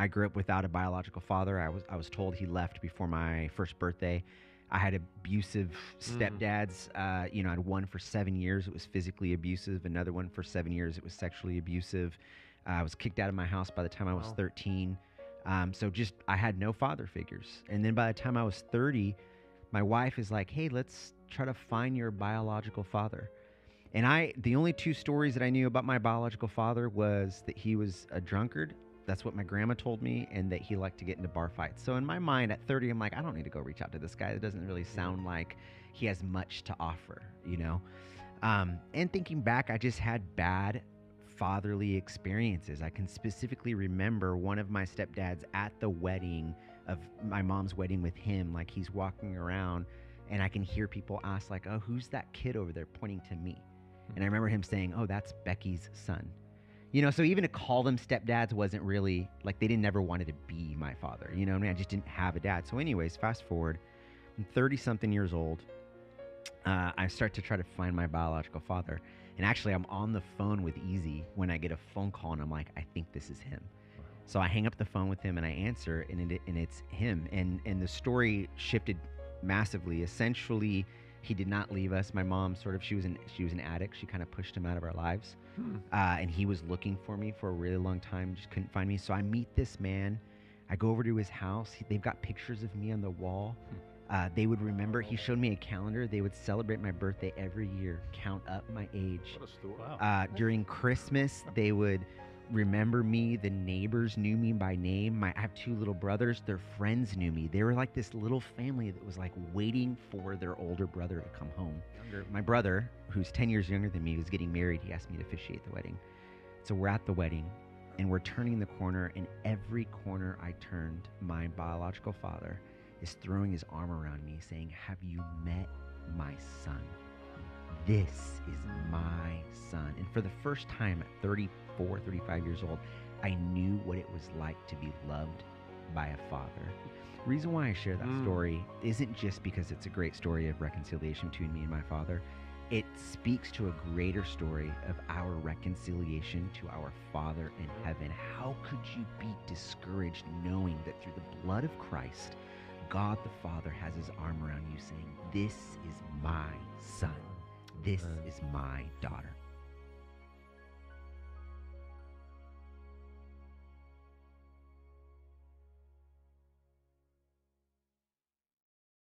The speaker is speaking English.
I grew up without a biological father. I was told he left before my first birthday. I had abusive stepdads. I had one for 7 years. It was physically abusive. Another one for 7 years. It was sexually abusive. I was kicked out of my house by the time I was 13. So I had no father figures. And then by the time I was 30, my wife is like, hey, let's try to find your biological father. And the only two stories that I knew about my biological father was that he was a drunkard. That's what my grandma told me, and that he liked to get into bar fights. So in my mind at 30, I'm like, I don't need to go reach out to this guy. It doesn't really sound like he has much to offer, you know? And thinking back, I just had bad fatherly experiences. I can specifically remember one of my stepdads at the wedding of my mom's wedding with him, like he's walking around and I can hear people ask like, oh, who's that kid over there pointing to me? And I remember him saying, oh, that's Becky's son. You know, so even to call them stepdads wasn't really, like, they didn't ever wanted to be my father. You know what I mean? I just didn't have a dad. So anyways, fast forward, I'm 30-something years old. I start to try to find my biological father. And actually, I'm on the phone with Easy when I get a phone call, and I'm like, I think this is him. Wow. So I hang up the phone with him, and I answer, and it's him. And the story shifted massively. Essentially, he did not leave us. My mom she was an addict. She kind of pushed him out of our lives. And he was looking for me for a really long time, just couldn't find me. So I meet this man. I go over to his house. They've got pictures of me on the wall. They would remember. He showed me a calendar. They would celebrate my birthday every year, count up my age. What a story. Wow. During Christmas, they would remember me. The neighbors knew me by name. I have two little brothers. Their friends knew me. They were like this little family that was like waiting for their older brother to come home. My brother, who's 10 years younger than me, was getting married. He asked me to officiate the wedding. So we're at the wedding, and we're turning the corner, and every corner I turned, my biological father is throwing his arm around me saying, have you met my son? This is my son. And for the first time at 34, 35 years old, I knew what it was like to be loved by a father. Reason why I share that story isn't just because it's a great story of reconciliation between me and my father. It speaks to a greater story of our reconciliation to our Father in heaven. How could you be discouraged knowing that through the blood of Christ, God the Father has his arm around you saying, this is my son. This is my daughter.